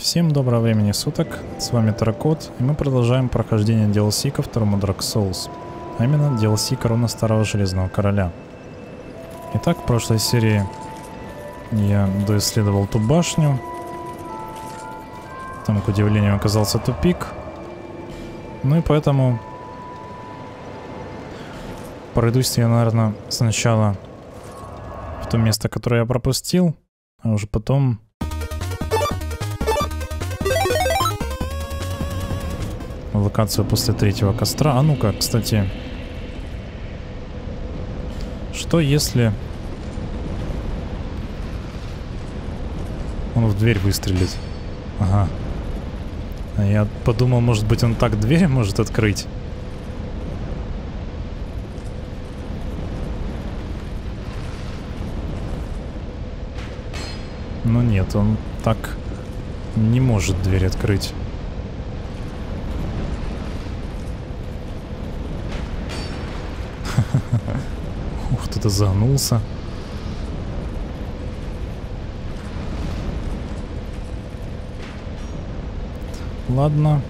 Всем доброго времени суток, с вами TerraKOT, и мы продолжаем прохождение DLC ко второму Dark Souls, а именно DLC Корона Старого Железного Короля. Итак, в прошлой серии я доисследовал ту башню, там, к удивлению, оказался тупик, ну и поэтому пройдусь я, наверное, сначала в то место, которое я пропустил, а уже потом... локацию после третьего костра. А ну-ка, кстати. Что если... он в дверь выстрелит? Ага. Я подумал, может быть, он так дверь может открыть. Но нет, он так не может дверь открыть. Ух, кто-то загнулся. Ладно.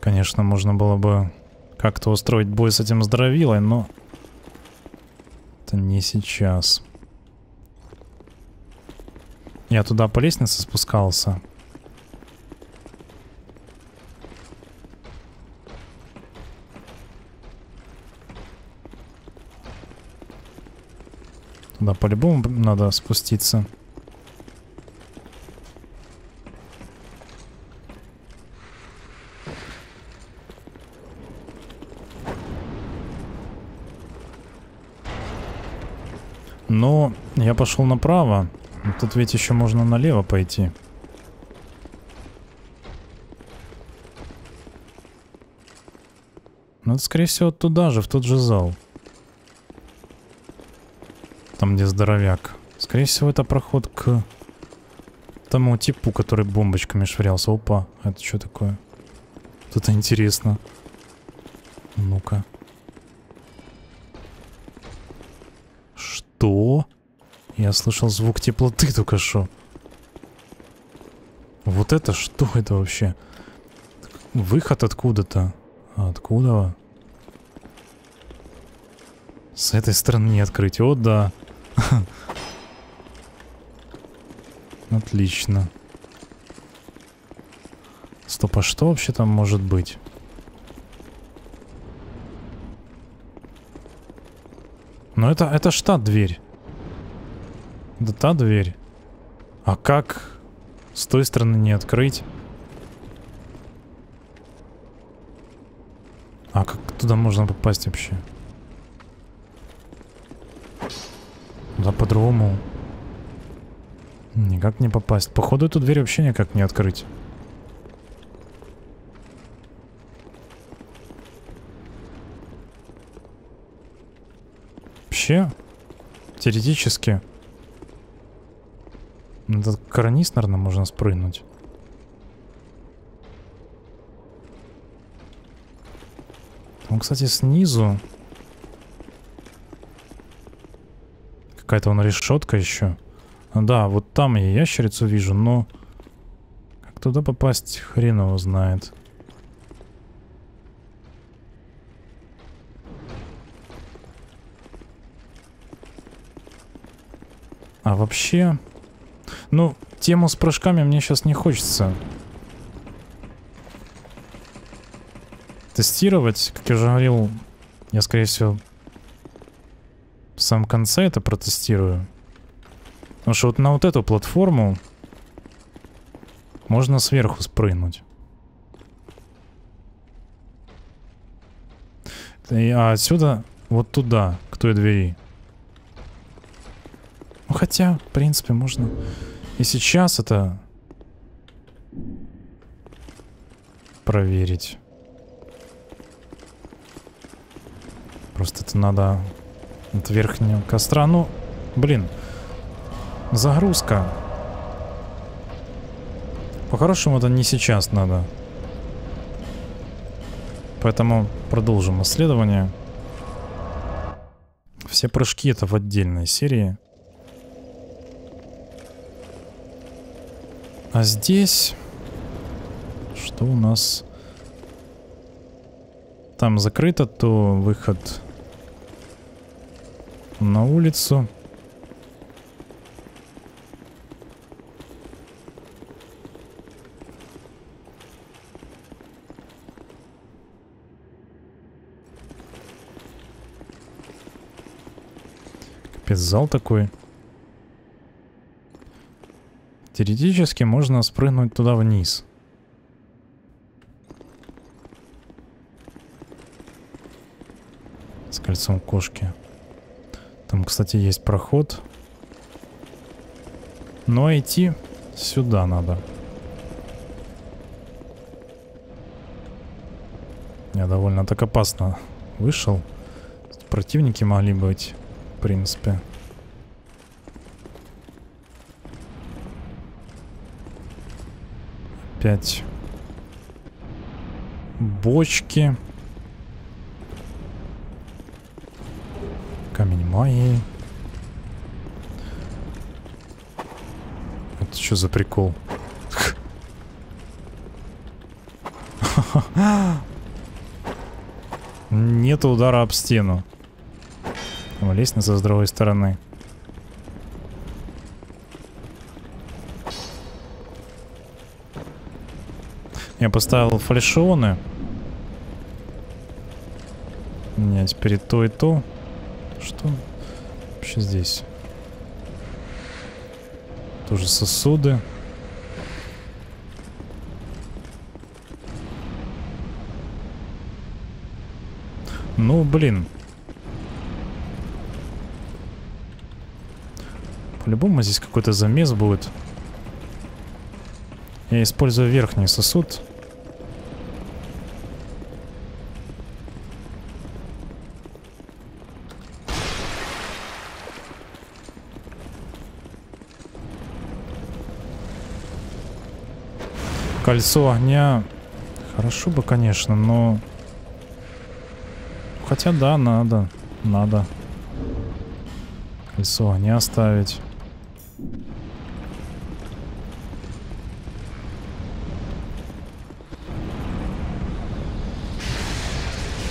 Конечно, можно было бы как-то устроить бой с этим здоровилой, но это не сейчас. Я туда по лестнице спускался. Туда по-любому надо спуститься. Но я пошел направо. Тут ведь еще можно налево пойти. Ну, это, скорее всего, туда же, в тот же зал. Там, где здоровяк. Скорее всего, это проход к тому типу, который бомбочками швырялся. Опа, это что такое? Тут интересно. Ну-ка. Что? Я слышал звук теплоты только что. Вот это что это вообще? Выход откуда-то. Откуда? С этой стороны не открыть. О, да. Отлично. Стоп, а что вообще там может быть? Но это ж та дверь. Да та дверь. А как с той стороны не открыть? А как туда можно попасть вообще? Да по-другому. Никак не попасть. Походу эту дверь вообще никак не открыть. Вообще, теоретически... этот карниз, наверное, можно спрыгнуть. Там, кстати, снизу какая-то вон решетка еще. Да, вот там я ящерицу вижу, но как туда попасть, хрен его знает. А вообще... ну, тему с прыжками мне сейчас не хочется тестировать. Как я уже говорил, я, скорее всего, в самом конце это протестирую. Потому что вот на вот эту платформу можно сверху спрыгнуть. А отсюда вот туда, к той двери. Ну, хотя, в принципе, можно... и сейчас это проверить. Просто это надо от верхнего костра. Ну, блин, загрузка. По-хорошему это не сейчас надо. Поэтому продолжим исследование. Все прыжки — это в отдельной серии. А здесь... Что у нас? Там закрыто, то выход на улицу. Капец, зал такой. Теоретически можно спрыгнуть туда вниз. С кольцом кошки. Там, кстати, есть проход. Но идти сюда надо. Я довольно так опасно вышел. Противники могли быть, в принципе. Опять бочки. Камень магии. Это что за прикол? Нет удара об стену. Там лестница с другой стороны. Я поставил фальшионы. У меня теперь то и то. Что вообще здесь? Тоже сосуды. Ну, блин. По-любому здесь какой-то замес будет. Я использую верхний сосуд. Кольцо огня. Хорошо бы, конечно, но... Хотя да, надо. Надо. Кольцо огня оставить.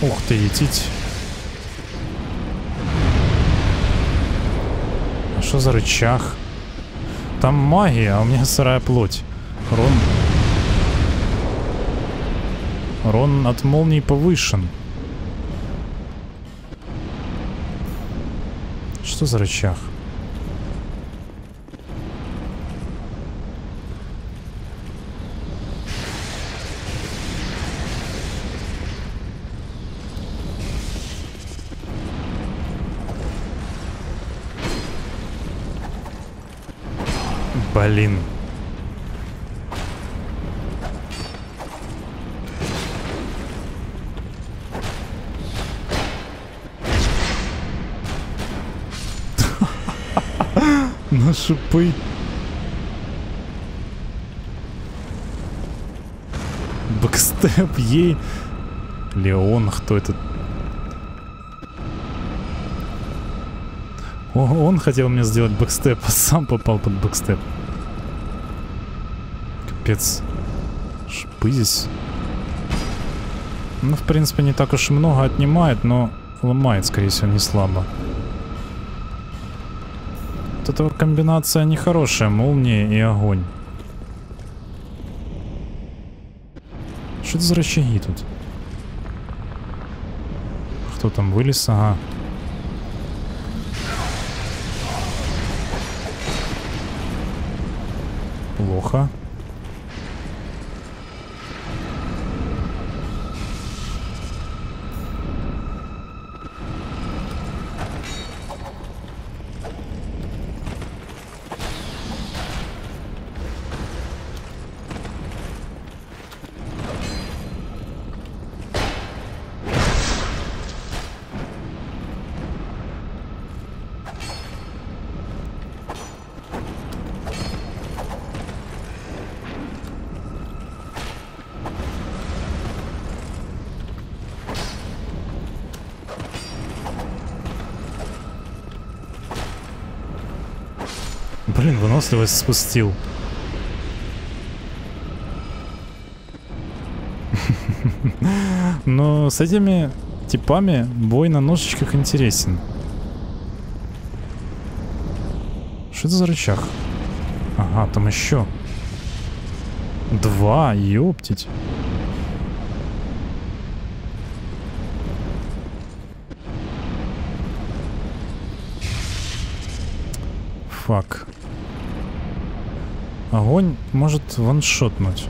Ух ты, етить. А что за рычаг? Там магия, а у меня сырая плоть. Урон от молнии повышен. Что за рычаг? Блин. На шипы. Бэкстеп ей. Леон, кто это? О, он хотел мне сделать бэкстеп, а сам попал под бэкстеп. Капец. Шипы здесь. Ну, в принципе, не так уж и много отнимает, но ломает, скорее всего, не слабо. Вот эта комбинация нехорошая. Молния и огонь. Что это за рычаги тут? Кто там вылез? Ага. Плохо. Блин, выносливость спустил. Но с этими типами бой на ножичках интересен. Что это за рычаг? Ага, там еще. Два, ёптить. Фак. Огонь может ваншотнуть.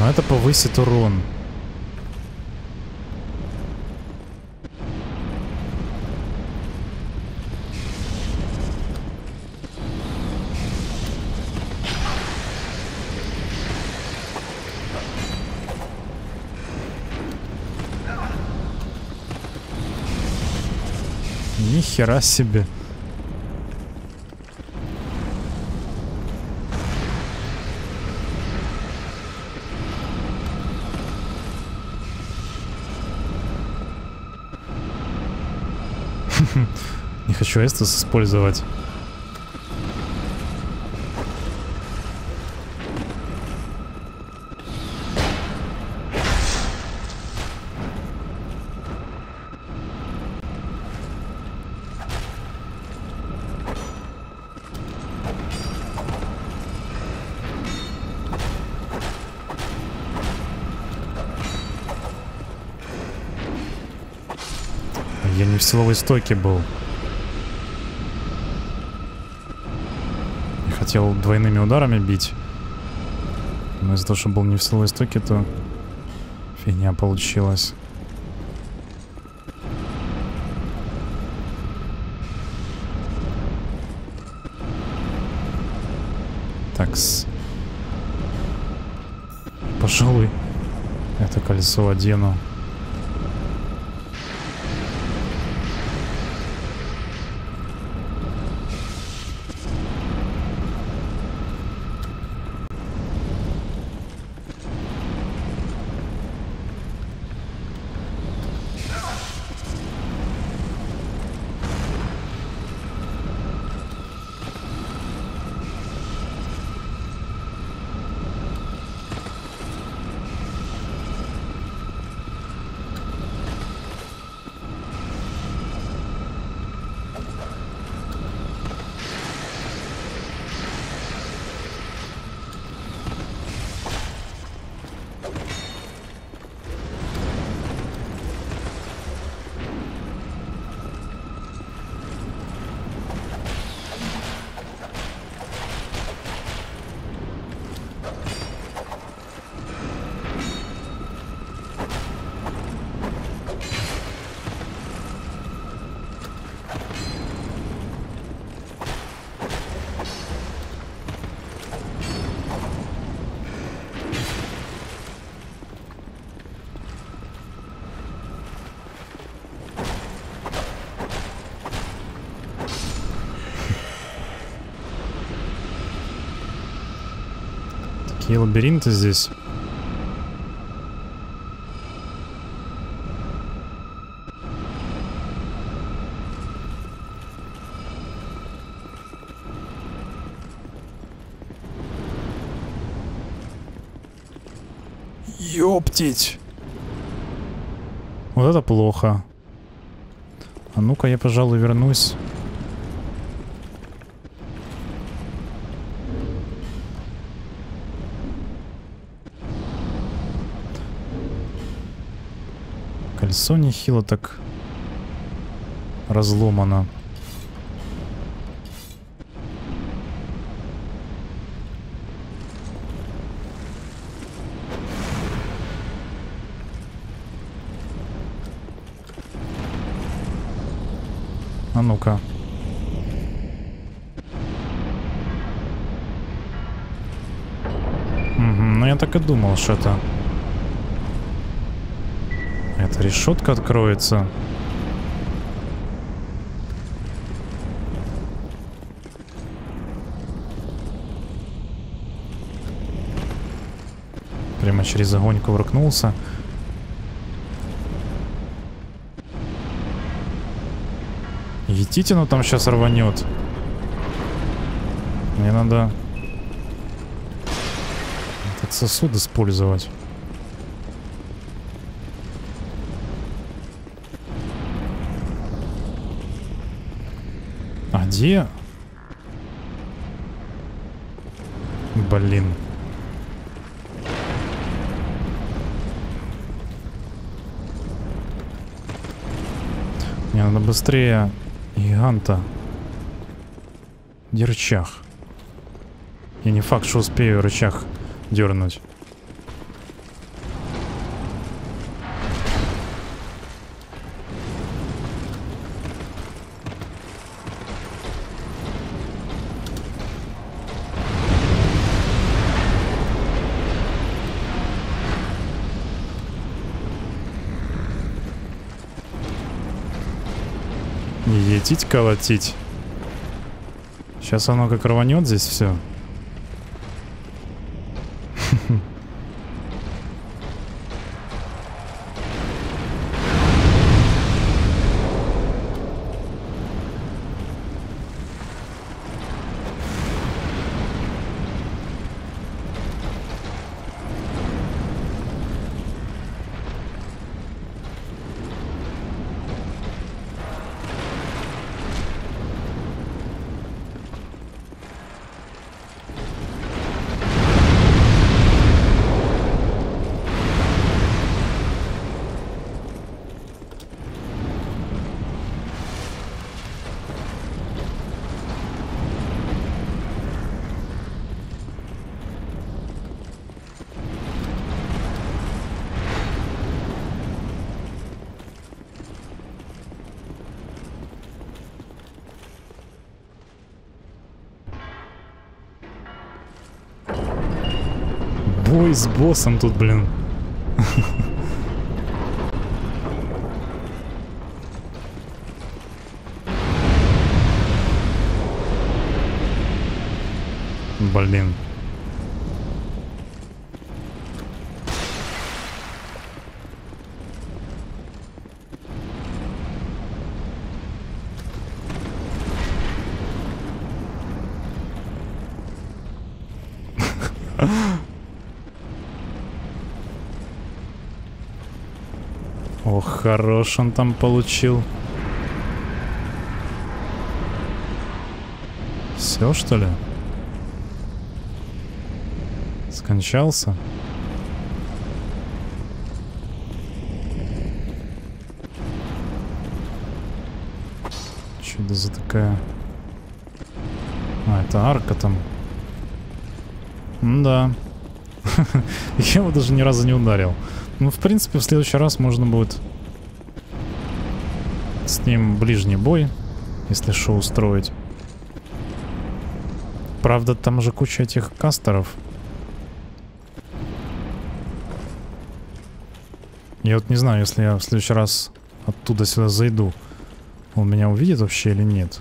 Но это повысит урон. Ни хера себе. Не хочу эстес использовать. Я не в силовой стойке был. Я хотел двойными ударами бить. Но из-за того, что был не в силовой стойке, то фигня получилась. Такс. Пожалуй, это колесо одену. И лабиринты здесь. Ёптить! Вот это плохо. А ну-ка я, пожалуй, вернусь. Лицо нехило так разломано. А ну-ка. Угу, ну я так и думал, что это... Эта решетка откроется. Прямо через огонь кувыркнулся. Етитину там сейчас рванет. Мне надо этот сосуд использовать. А где? Блин. Мне надо быстрее гиганта. Где рычаг? Я не факт, что успею рычаг дернуть. Етить, колотить. Сейчас оно как рванет здесь все. Бой с боссом тут, блин. Блин. Хорош он там получил. Все, что ли? Скончался? Чудо за такая... А, это арка там. Да. Я его даже ни разу не ударил. Ну, в принципе, в следующий раз можно будет... С ним ближний бой, если шо устроить. Правда, там же куча этих кастеров. Я вот не знаю, если я в следующий раз оттуда сюда зайду, он меня увидит вообще или нет.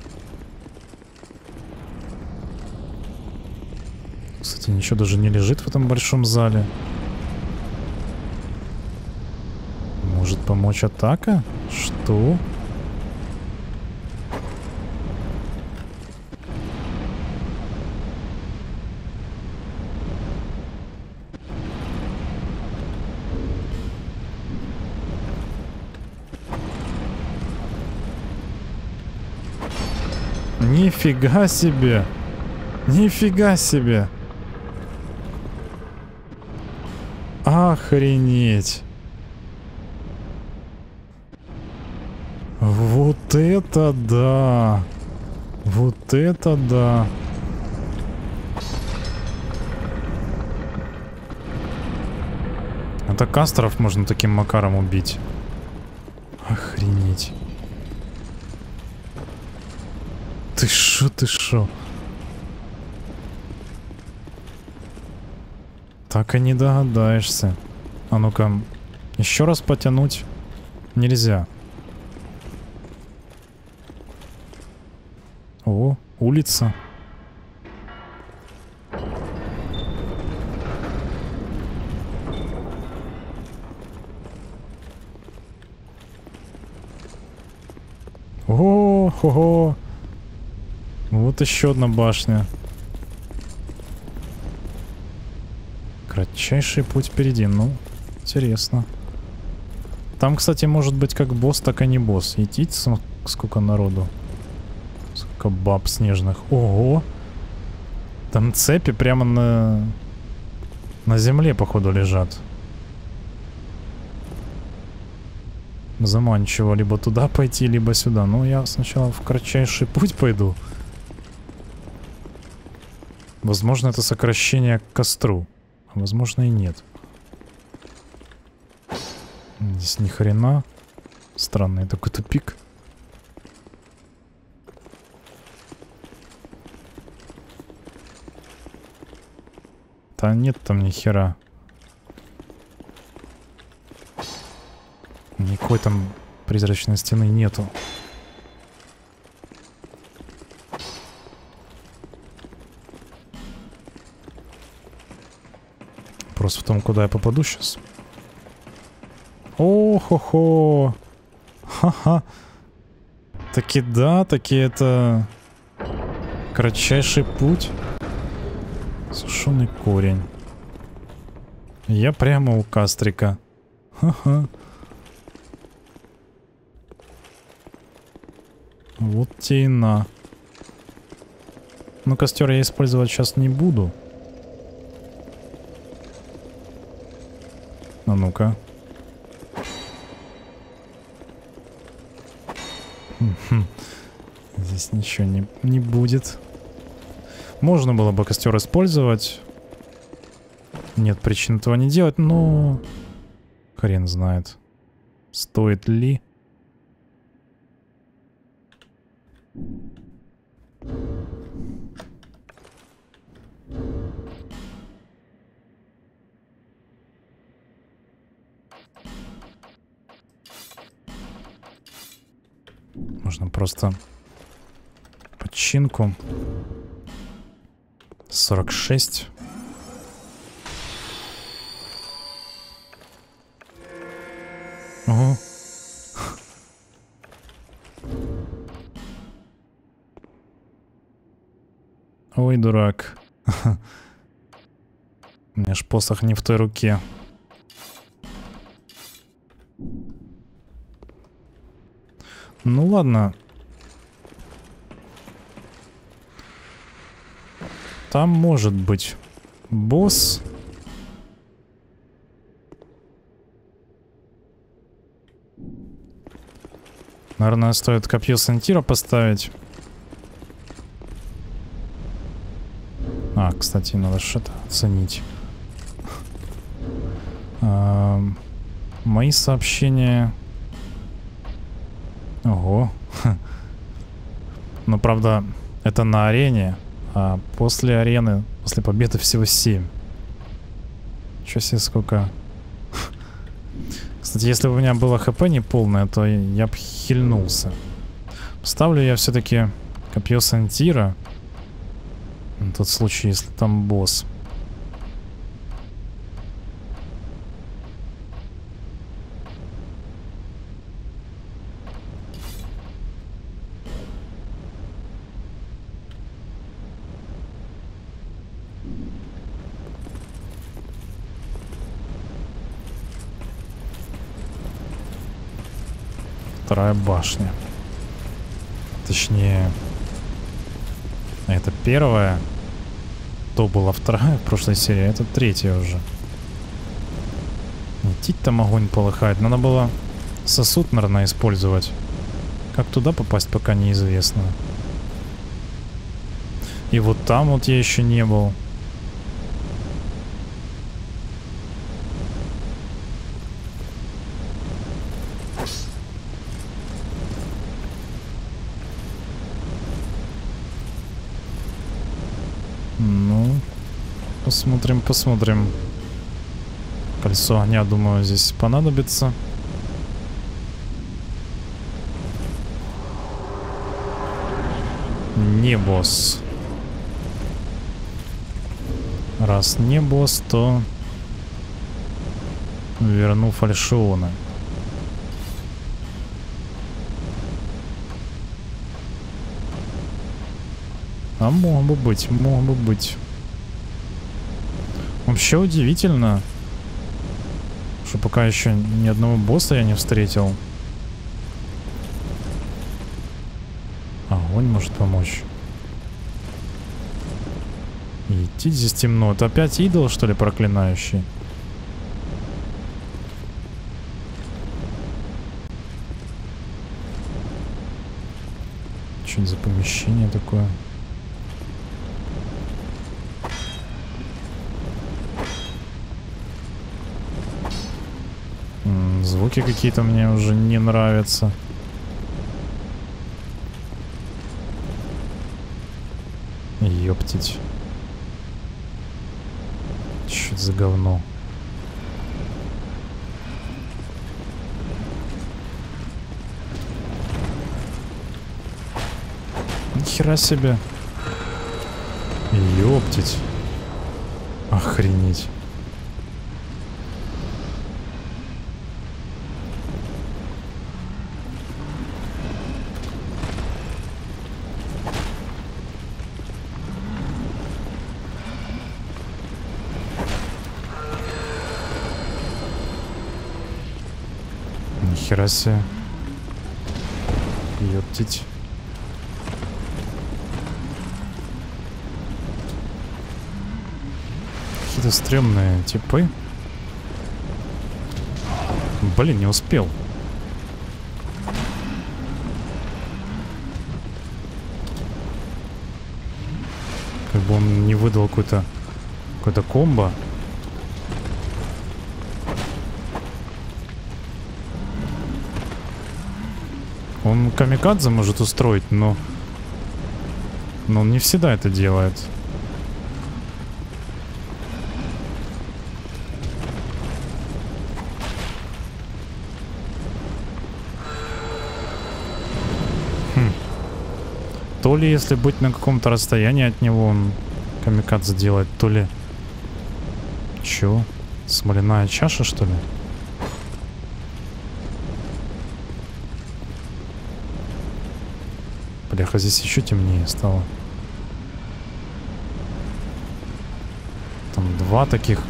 Кстати, ничего даже не лежит в этом большом зале. Может помочь атака? Что? Нифига себе! Нифига себе! Охренеть! Вот это да! Вот это да! Это кастеров можно таким макаром убить. Охренеть! Ты шо, ты шо? Так и не догадаешься. А ну-ка, еще раз потянуть нельзя. О, улица. Ого, ого. Вот еще одна башня. Кратчайший путь впереди. Ну, интересно. Там, кстати, может быть как босс, так и не босс. Идите, сколько народу. Сколько баб снежных. Ого. Там цепи прямо на земле, походу, лежат. Заманчиво. Либо туда пойти, либо сюда. Ну, я сначала в кратчайший путь пойду. Возможно, это сокращение к костру. А возможно, и нет. Здесь ни хрена. Странный такой тупик. Да нет там ни хера. Никакой там призрачной стены нету. Вопрос в том, куда я попаду сейчас. О-хо-хо. Ха-ха. Таки да, таки это кратчайший путь. Сушеный корень. Я прямо у кастрика. Ха-ха. Вот те и на. Но костер я использовать сейчас не буду. А ну-ка. Здесь ничего не будет. Можно было бы костер использовать. Нет причин этого не делать, но... Хрен знает. Стоит ли? Можно просто подчинку. 46. Ого. Ой, дурак. У меня ж посох не в той руке. Ну ладно. Там может быть босс. Наверное, стоит копье сантира поставить. А, кстати, надо что-то оценить. Мои сообщения... Ого. Но правда, это на арене. А после арены, после победы всего 7. Чё себе сколько. Кстати, если бы у меня было хп не полное, то я бы хильнулся. Ставлю я все-таки копье сантира. На тот случай, если там босс. Вторая башня. Точнее, это первая. То была вторая в прошлой серии, это третья уже. Идти там огонь полыхает. Надо было сосуд, наверное, использовать. Как туда попасть, пока неизвестно. И вот там вот я еще не был. Посмотрим, посмотрим. Кольцо огня, думаю, здесь понадобится. Не босс. Раз не босс, то верну фальшионы. А могло бы быть, могло быть. Вообще удивительно, что пока еще ни одного босса я не встретил. Огонь может помочь. Идти здесь темно. Это опять идол, что ли, проклинающий? Что за помещение такое? Звуки какие-то мне уже не нравятся. Ёптить. Что за говно? Нихера себе. Ёптить. Охренеть. Нихера себе. Ёптить. Какие-то стрёмные типы. Блин, не успел. Как бы он не выдал какой-то комбо. Он камикадзе может устроить, но он не всегда это делает. То ли если быть на каком-то расстоянии от него, он камикадзе делает, то ли... Чё? Смоляная чаша, что ли? Бляха, здесь еще темнее стало. Там два таких.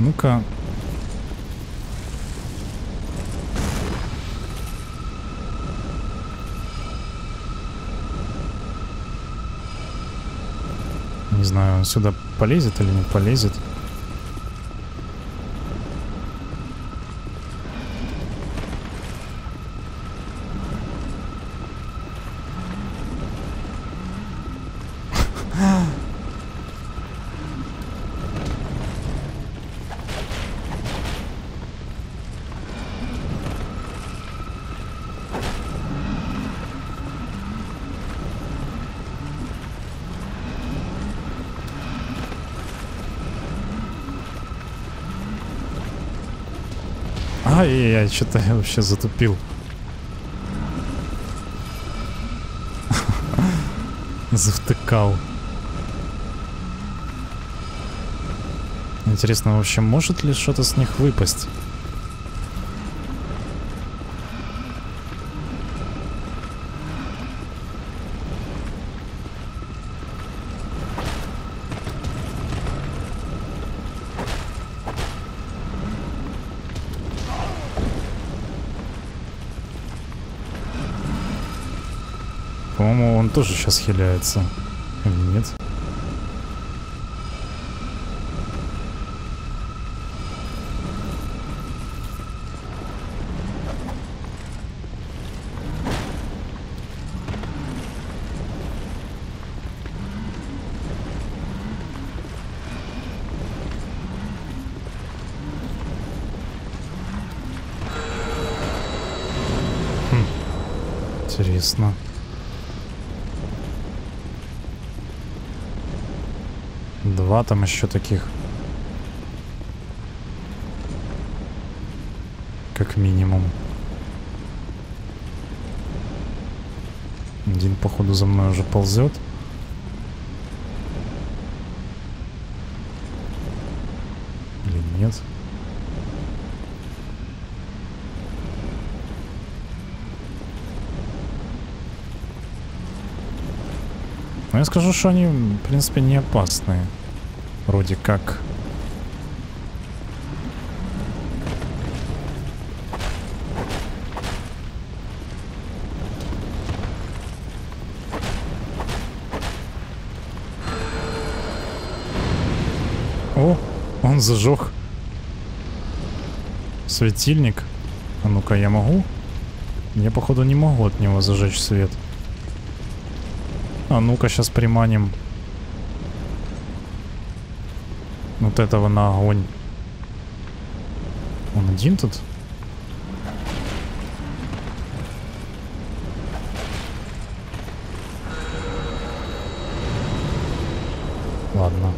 Ну-ка. Не знаю, он сюда полезет или не полезет. Ай-яй-яй, что-то я вообще затупил. Завтыкал. Интересно, вообще, может ли что-то с них выпасть? По-моему, он тоже сейчас хиляется. Или нет? Интересно. Два там еще таких. Как минимум. Один, походу, за мной уже ползет. Или нет? Но я скажу, что они, в принципе, не опасные. Вроде как. О, он зажег светильник. А ну-ка, я могу? Я, походу, не могу от него зажечь свет. А ну-ка, сейчас приманим вот этого на огонь. Он один тут? Ладно.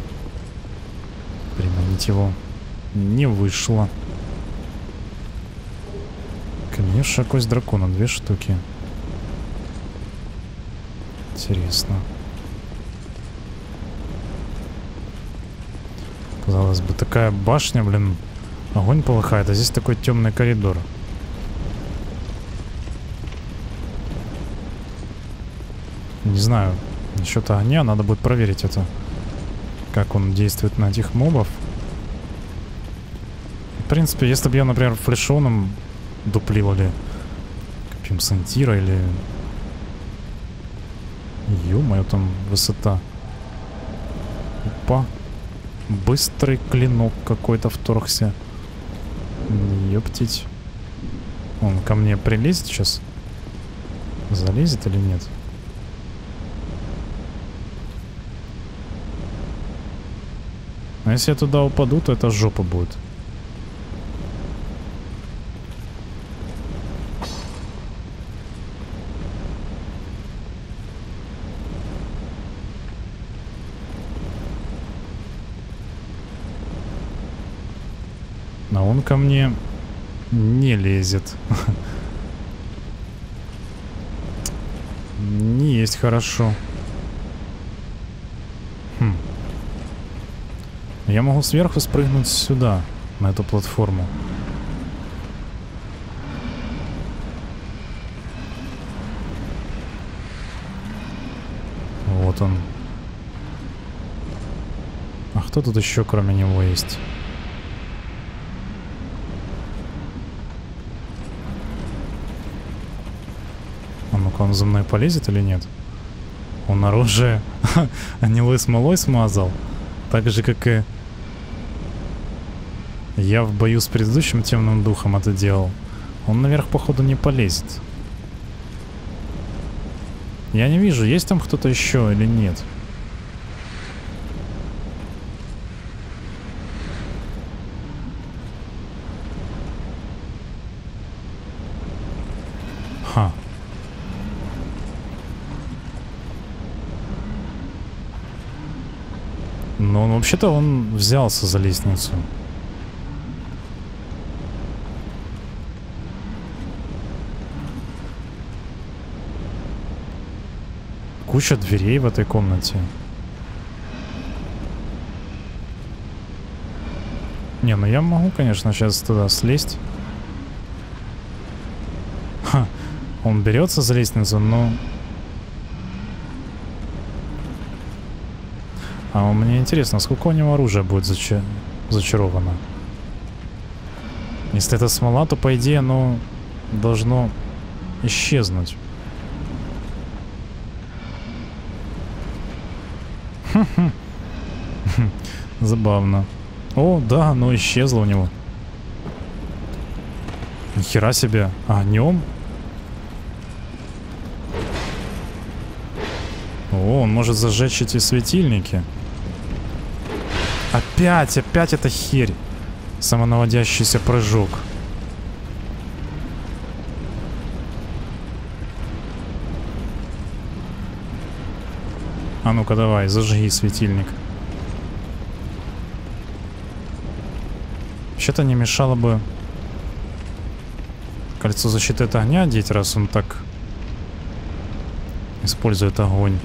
Приманить его не вышло. Конечно, кость дракона, 2 штуки. Интересно. Казалось бы, такая башня, блин, огонь полыхает, а здесь такой темный коридор. Не знаю, насчет огня, надо будет проверить это. Как он действует на этих мобов. В принципе, если бы я, например, флешоном дуплил или каким сантира или... Ё-моё, там высота. Опа. Быстрый клинок какой-то вторгся. Ёптить. Он ко мне прилезет сейчас? Залезет или нет? А если я туда упаду, то это жопа будет. Он ко мне не лезет. Не есть хорошо. Хм. Я могу сверху спрыгнуть сюда, на эту платформу. Вот он. А кто тут еще кроме него есть? Он за мной полезет или нет? Он оружие анилой смолой смазал. Так же, как и я в бою с предыдущим темным духом это делал. Он наверх, походу, не полезет. Я не вижу, есть там кто-то еще или нет. Ха. Но он вообще-то он взялся за лестницу. Куча дверей в этой комнате. Не, ну я могу, конечно, сейчас туда слезть. Ха, он берется за лестницу, но... А мне интересно, сколько у него оружия будет зачаровано. Если это смола, то, по идее, оно должно исчезнуть. Забавно. О, да, оно исчезло у него. Нихера себе. Огнем? О, он может зажечь эти светильники. Опять эта херь. Самонаводящийся прыжок. А ну-ка давай, зажги светильник. Вообще-то не мешало бы кольцо защиты от огня одеть, раз он так использует огонь.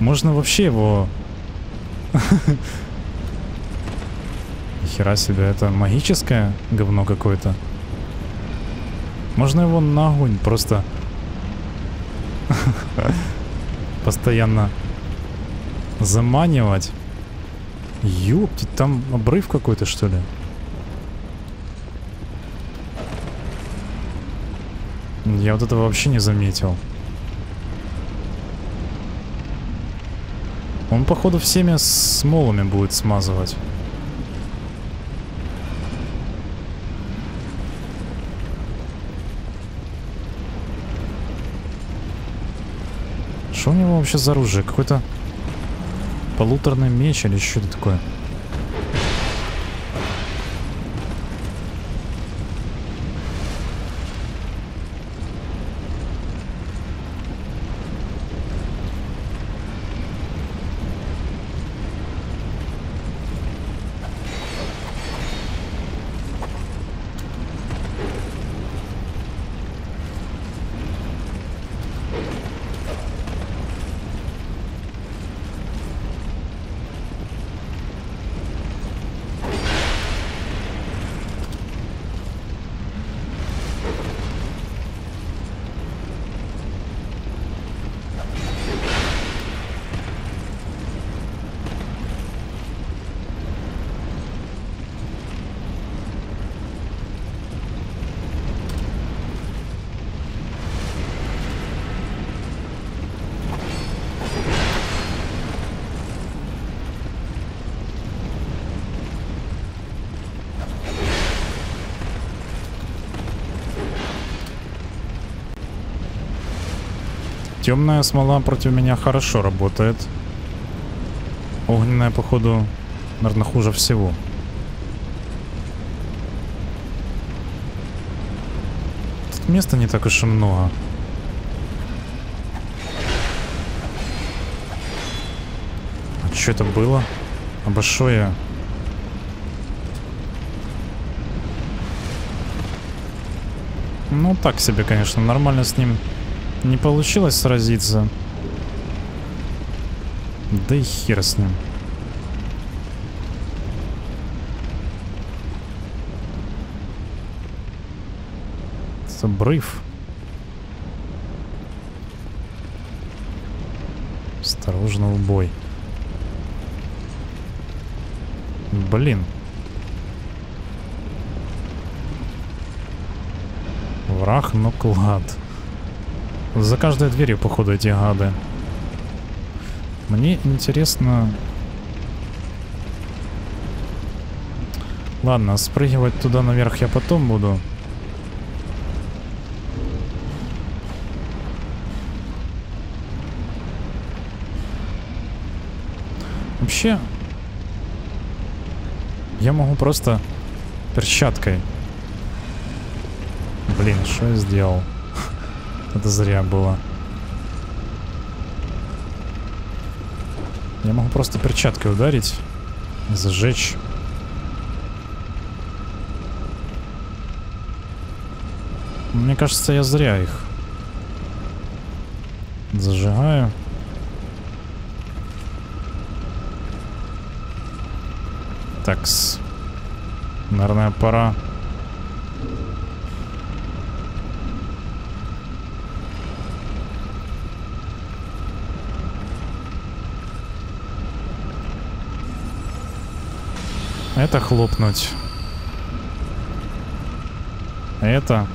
Можно вообще его... Нихера себе, это магическое говно какое-то. Можно его на огонь просто... постоянно заманивать. Ёпти, там обрыв какой-то, что ли? Я вот этого вообще не заметил. Он, походу, всеми смолами будет смазывать. Что у него вообще за оружие? Какой-то полуторный меч или что-то такое? Темная смола против меня хорошо работает. Огненная, походу, наверное, хуже всего. Тут места не так уж и много. А что это было? Обошел я. Ну, так себе, конечно, нормально с ним не получилось сразиться. Да и хер с ним. Это обрыв. Осторожно в бой. Блин. Враг, но клад. За каждой дверью, походу, эти гады. Мне интересно... Ладно, спрыгивать туда наверх я потом буду. Вообще... я могу просто... перчаткой. Блин, что я сделал? Это зря было. Я могу просто перчаткой ударить и зажечь. Мне кажется, я зря их зажигаю. Такс. Наверное, пора. Это хлопнуть. Это.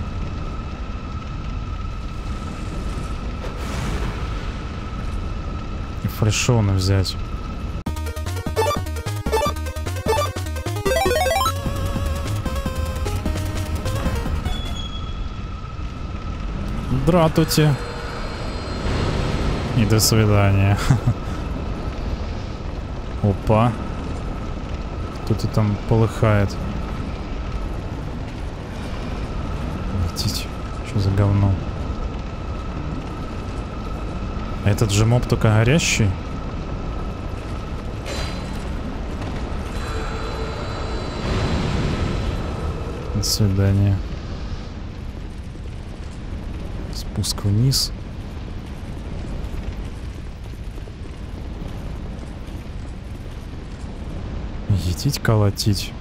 И фальшоны взять. Дратути. И до свидания. Опа. Кто-то там полыхает. Летите. Что за говно? А этот же моб только горящий? До свидания. Спуск вниз. Етить, колотить.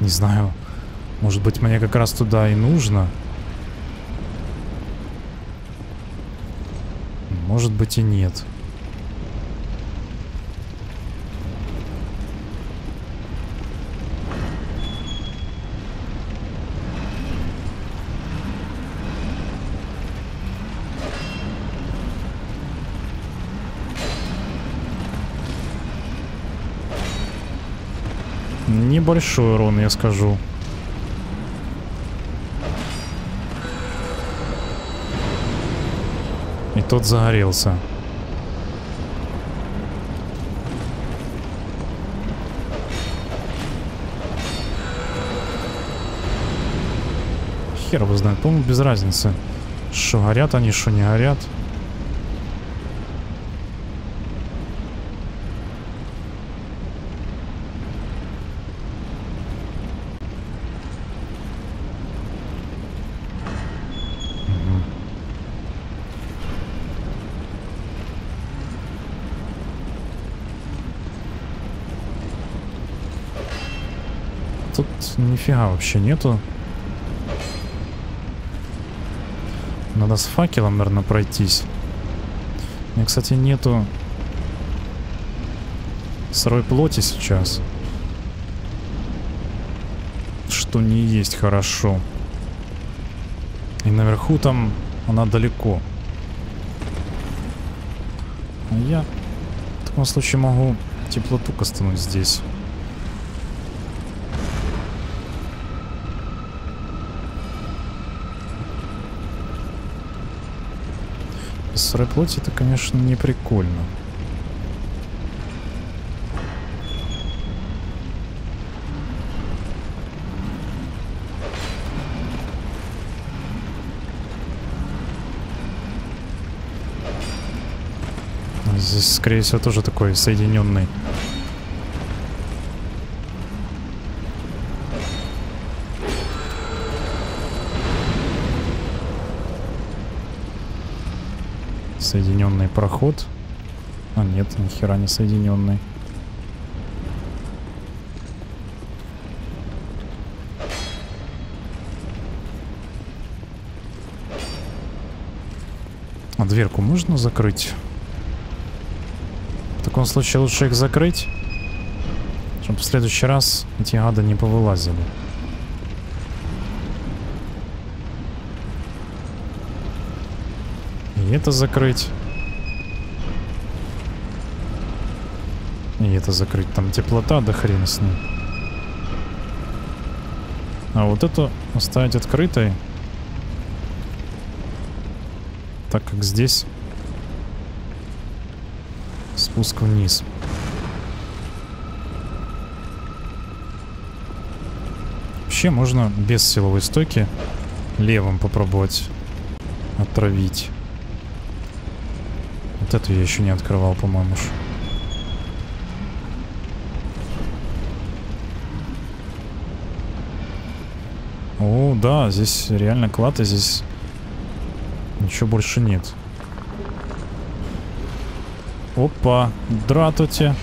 Не знаю. Может быть, мне как раз туда и нужно. Может быть и нет. Небольшой урон, я скажу. И тот загорелся. Хер его знает, по-моему, без разницы. Шо горят они, шо не горят. Нифига вообще нету. Надо с факелом, наверное, пройтись. У меня, кстати, нету сырой плоти сейчас. Что не есть хорошо. И наверху там она далеко. А я в таком случае могу теплоту кастануть здесь. Сырой плоти это, конечно, не прикольно. Здесь, скорее всего, тоже такой соединенный. Соединенный проход. А нет, ни хера не соединенный. А дверку можно закрыть? В таком случае лучше их закрыть, чтобы в следующий раз эти гады не повылазили. Это закрыть. И это закрыть. Там теплота, да хрен с ней. А вот эту оставить открытой. Так как здесь спуск вниз. Вообще можно без силовой стойки левым попробовать отравить. Вот эту я еще не открывал, по-моему. О, да, здесь реально клад, и здесь ничего больше нет. Опа, дратути.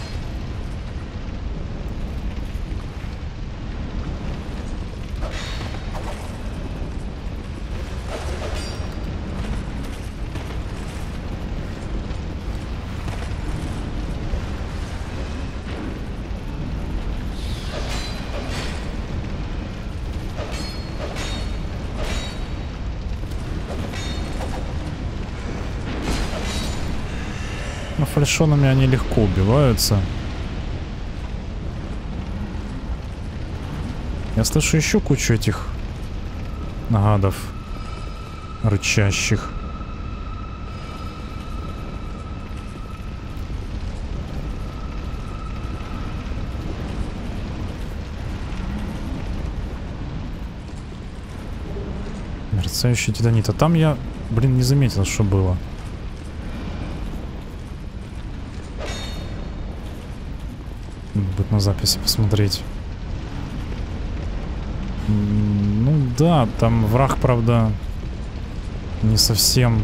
Фальшонами они легко убиваются. Я слышу еще кучу этих гадов рычащих. Мерцающий титанит. А там я, блин, не заметил, что было. Надо будет на записи посмотреть. Ну да, там враг, правда, не совсем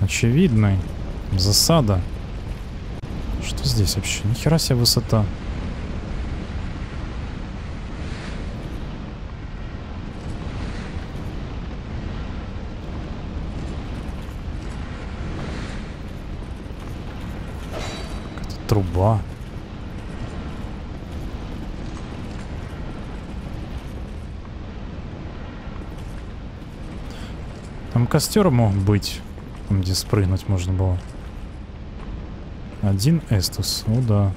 очевидный. Засада. Что здесь вообще? Нихера себе высота. Какая-то труба. Там костер мог быть, там, где спрыгнуть можно было. Один эстус, ну да.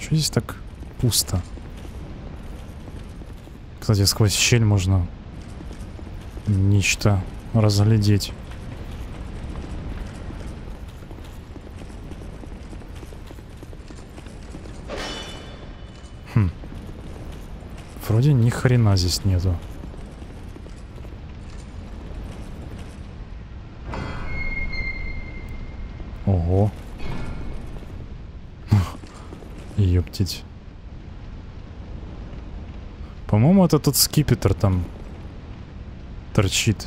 Что здесь так пусто? Кстати, сквозь щель можно нечто разглядеть. Хм. Вроде ни хрена здесь нету. Ого. Ёптить. По-моему, это тот скипетр там торчит.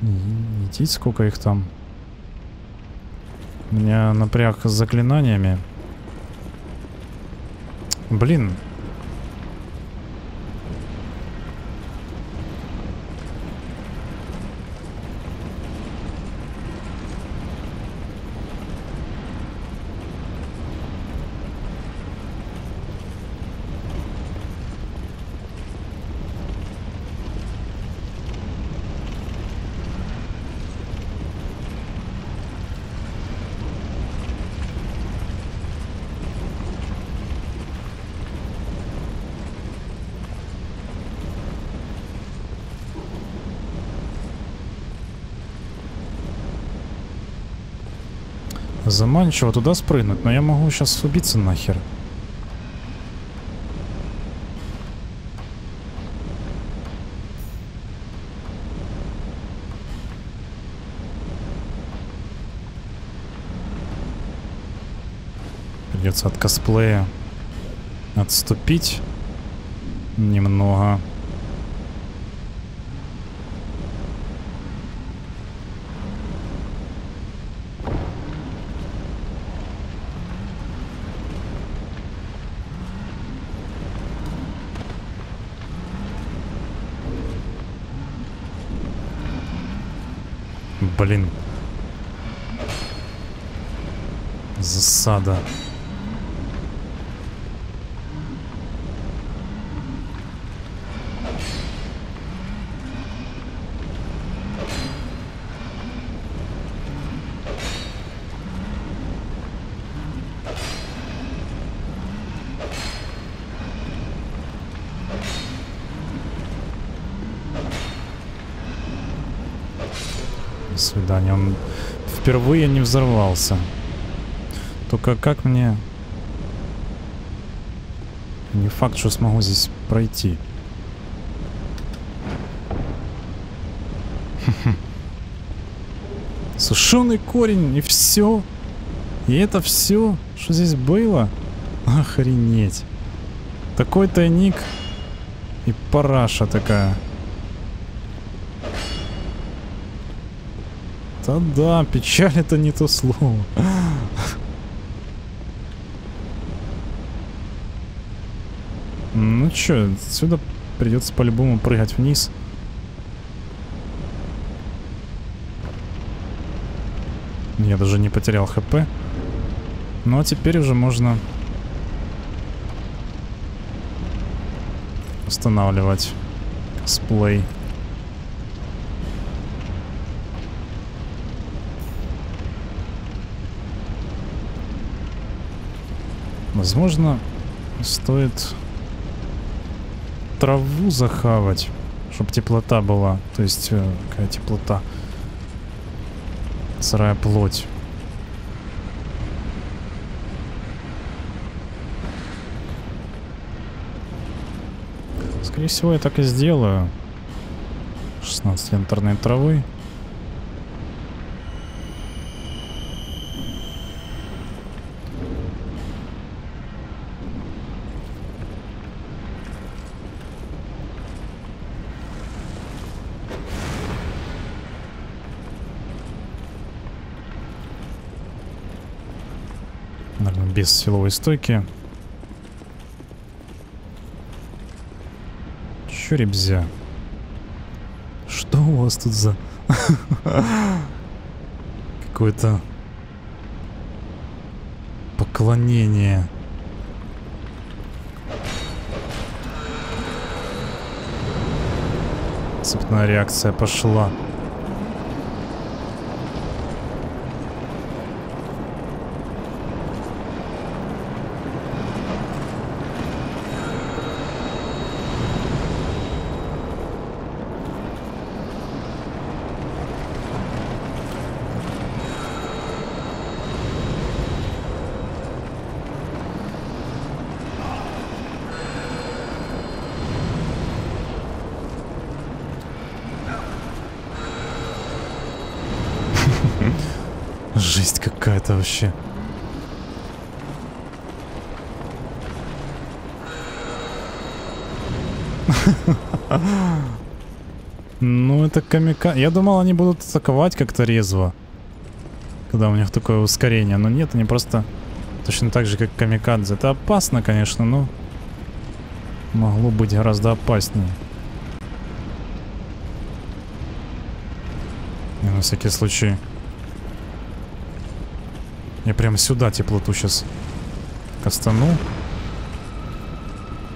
Идите, сколько их там. Меня напряг с заклинаниями. Блин. Заманчиво туда спрыгнуть, но я могу сейчас убиться нахер. Придется от косплея отступить немного. Блин. Засада. Свидание. Он впервые не взорвался. Только как мне... Не факт, что смогу здесь пройти. Сушеный корень и все. И это все, что здесь было? Охренеть. Такой тайник и параша такая. Да-да, печаль — это не то слово. Ну чё, отсюда придется по-любому прыгать вниз. Я даже не потерял ХП. Ну а теперь уже можно устанавливать косплей. Возможно, стоит траву захавать, чтобы теплота была. То есть, какая теплота? Сырая плоть. Скорее всего, я так и сделаю. 16 янтарной травы. наверное, без силовой стойки. Чё, ребзя? Что у вас тут за... Какое-то... поклонение. Цепная реакция пошла. Жесть какая-то вообще. Ну это камика... Я думал, они будут атаковать как-то резво, когда у них такое ускорение. Но нет, они просто... Точно так же, как камикадзе. Это опасно, конечно, но... могло быть гораздо опаснее. Я на всякий случай... Я прям сюда теплоту сейчас кастану. У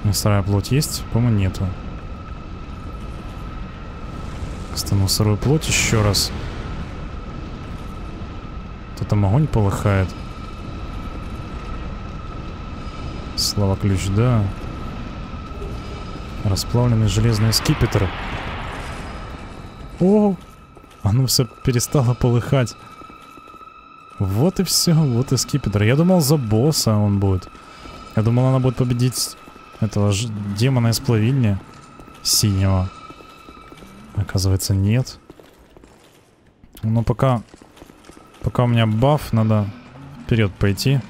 меня сырая плоть есть? По-моему, нету. Кастану сырую плоть еще раз. Кто там огонь полыхает. Слава ключ, да. Расплавленный железный скипетр. О! Оно все перестало полыхать. Вот и все, вот и скипетр. Я думал, за босса он будет. Я думал, она будет победить этого же демона из плавильни синего. Оказывается, нет. Но пока у меня баф, надо вперед пойти.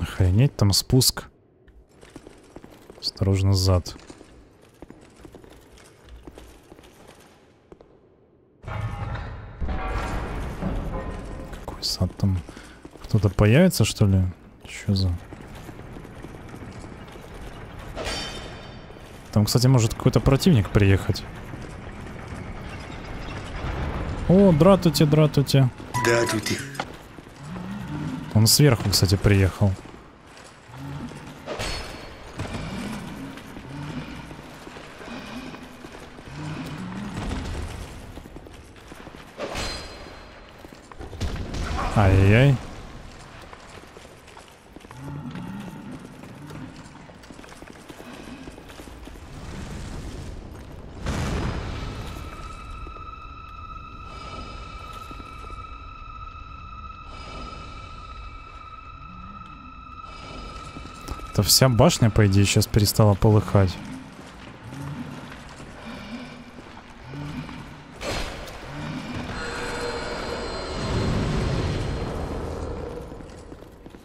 Охренеть, там спуск. Осторожно, зад. Какой сад там? Кто-то появится, что ли? Что за... Там, кстати, может какой-то противник приехать. О, дратути, дратути. Дратути. Он сверху, кстати, приехал. Ай-яй-яй. Это вся башня, по идее, сейчас перестала полыхать.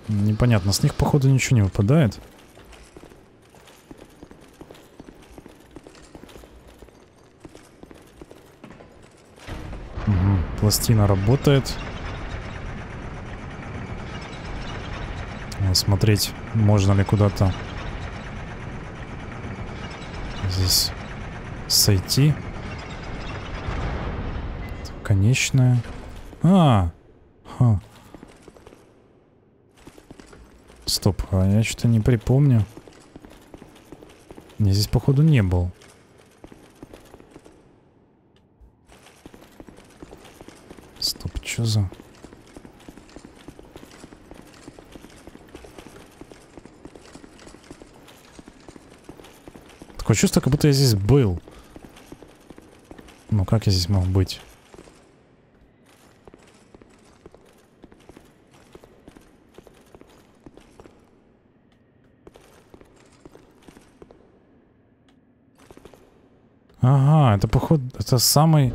Непонятно, с них, походу, ничего не выпадает. Угу, пластина работает. Смотреть, можно ли куда-то здесь сойти. Конечная. Стоп, а я что-то не припомню. Я здесь, походу, не был. Стоп, что за... Такое чувство, как будто я здесь был. Ну как я здесь мог быть? Ага, это походу... Это самый...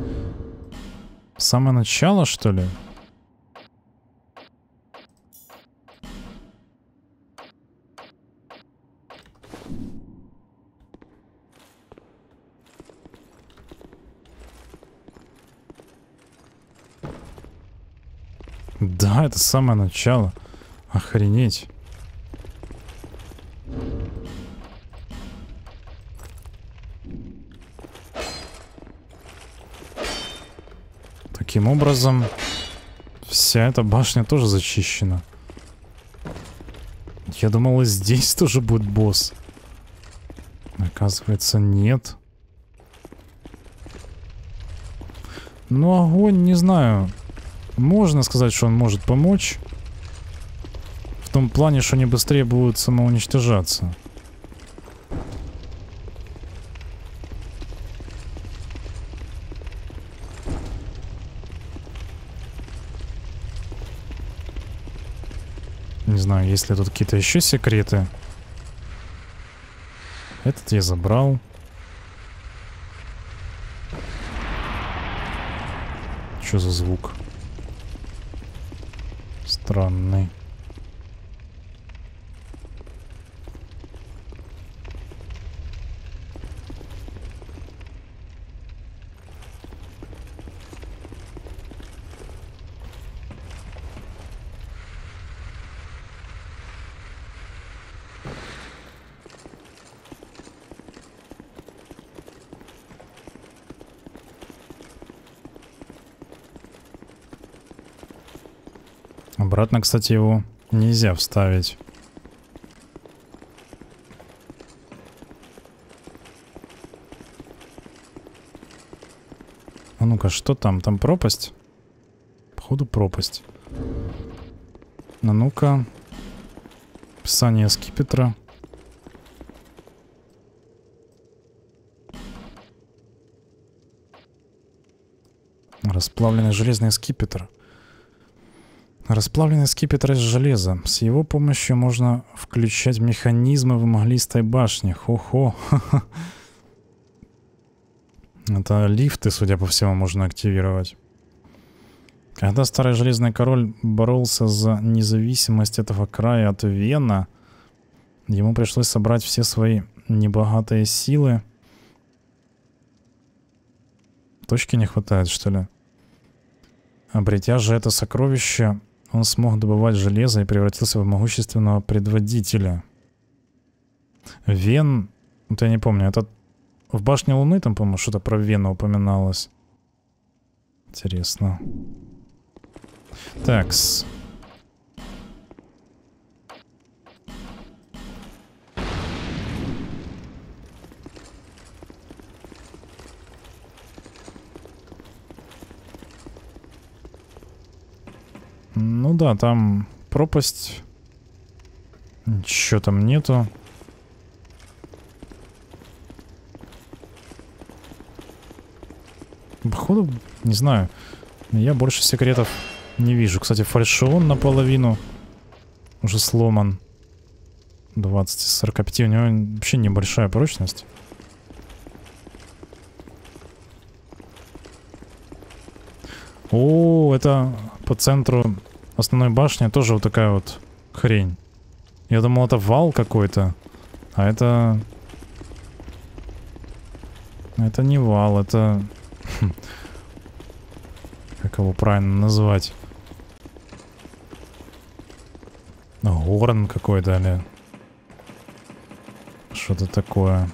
Самое начало, что ли? Да, это самое начало. Охренеть. Таким образом, вся эта башня тоже зачищена. Я думал, и здесь тоже будет босс. Оказывается, нет. Ну, огонь, не знаю. Можно сказать, что он может помочь. В том плане, что они быстрее будут самоуничтожаться. Не знаю, есть ли тут какие-то еще секреты. Этот я забрал. Что за звук? Странный. Обратно, кстати, его нельзя вставить. А ну-ка, что там? Там пропасть? Походу, пропасть. А ну-ка. Писание скипетра. Расплавленный железный скипетр. Расплавленный скипетр из железа. С его помощью можно включать механизмы в мглистой башне. Хо-хо. Это лифты, судя по всему, можно активировать. Когда Старый Железный Король боролся за независимость этого края от Вена, ему пришлось собрать все свои небогатые силы. Точки не хватает, что ли? Обретя же это сокровище... Он смог добывать железо и превратился в могущественного предводителя. Вен... Вот я не помню, это... В Башне Луны там, по-моему, что-то про Вену упоминалось. Интересно. Такс. Ну да, там пропасть. Ничего там нету. Походу, не знаю. Я больше секретов не вижу. Кстати, фальшион наполовину уже сломан. 20 из 45. У него вообще небольшая прочность. О, это по центру основной башни тоже вот такая вот хрень. Я думал, это вал какой-то. А это... Это не вал, это... Как его правильно назвать? Горн какой-то, или... Что-то такое.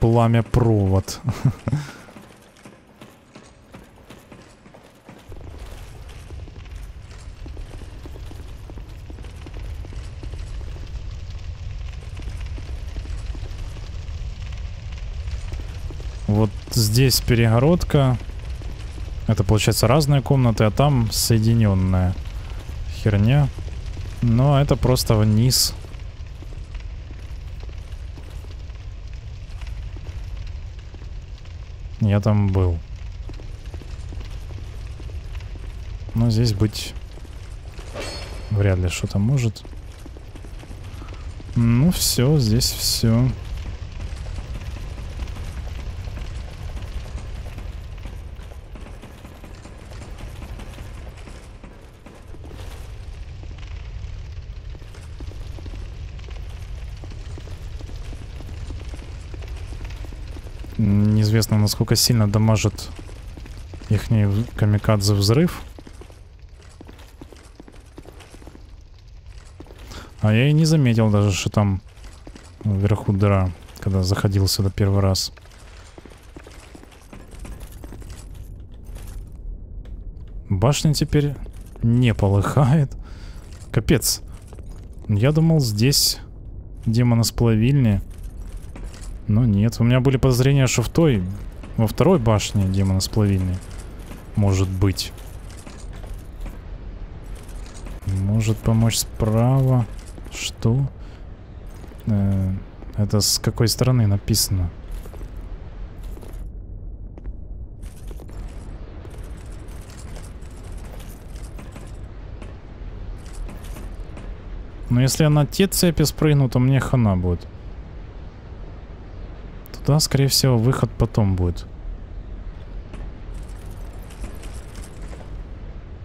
Пламя-провод. Вот здесь перегородка. Это, получается, разные комнаты, а там соединенная херня. Ну, а это просто вниз. Я там был. Но здесь быть вряд ли что-то может. Ну, все, здесь все. Неизвестно, насколько сильно дамажит ихний камикадзе взрыв. А я и не заметил даже, что там вверху дыра, когда заходил сюда первый раз. Башня теперь не полыхает. Капец. Я думал, здесь демоносплавильня. Но нет. У меня были подозрения, что в той, во второй башне демоносплавильня. Может быть. Может помочь справа. Что? Это с какой стороны написано? Но если я на те цепи спрыгну, то мне хана будет. Туда, скорее всего, выход потом будет.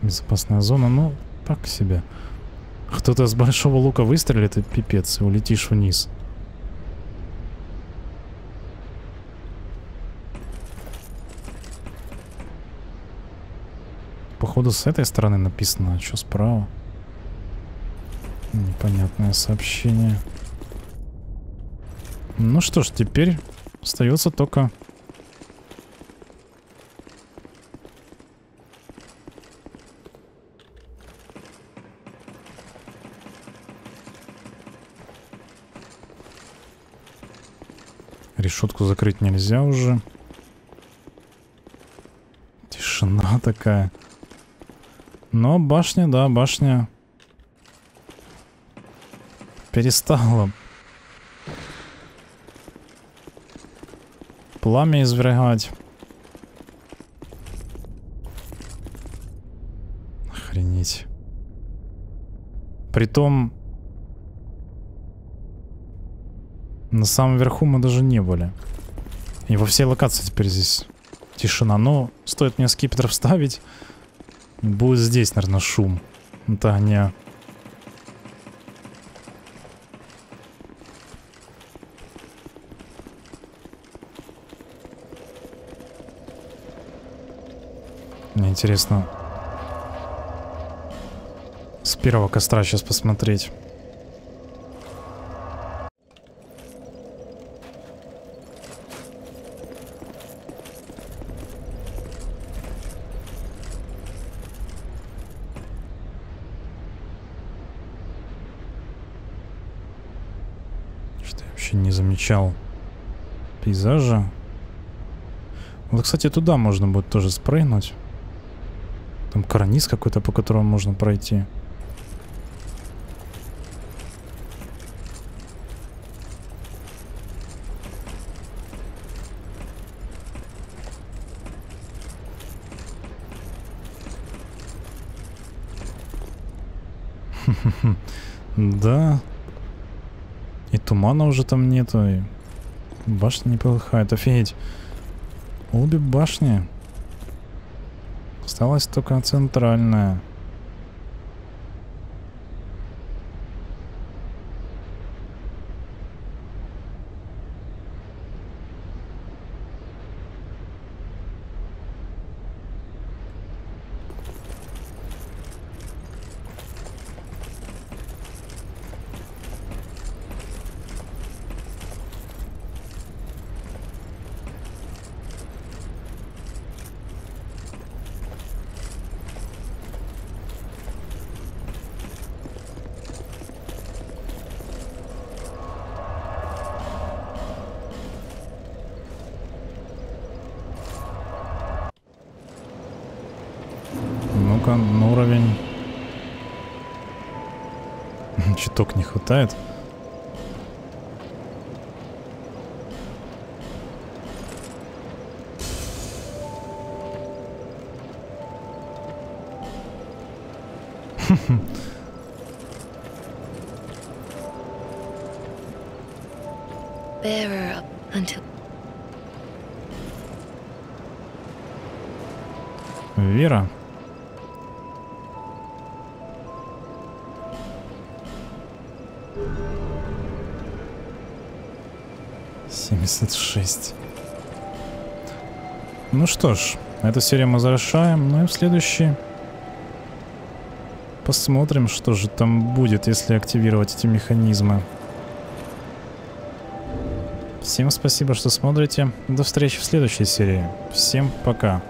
Безопасная зона, ну, так себе. Кто-то с большого лука выстрелит, и пипец, и улетишь вниз. Походу, с этой стороны написано, а что справа? Непонятное сообщение. Ну что ж, теперь остается только решетку закрыть нельзя уже. Тишина такая. Но башня, да, башня перестала пламя извергать. Охренеть. Притом на самом верху мы даже не были. И во всей локации теперь здесь тишина. Но стоит мне скипетр вставить, будет здесь, наверное, шум. Да, не... Мне интересно с первого костра сейчас посмотреть. Что я вообще не замечал пейзажа. Вот, кстати, туда можно будет тоже спрыгнуть. Там карниз какой-то, по которому можно пройти. Да. И тумана уже там нету, и башня не полыхает. Офигеть. Обе башни. Осталась только центральная. На уровень чуток не хватает. Вера. Ну что ж, эту серию мы завершаем, ну и в следующей Посмотрим, что же там будет, если активировать эти механизмы. Всем спасибо, что смотрите. До встречи в следующей серии. Всем пока.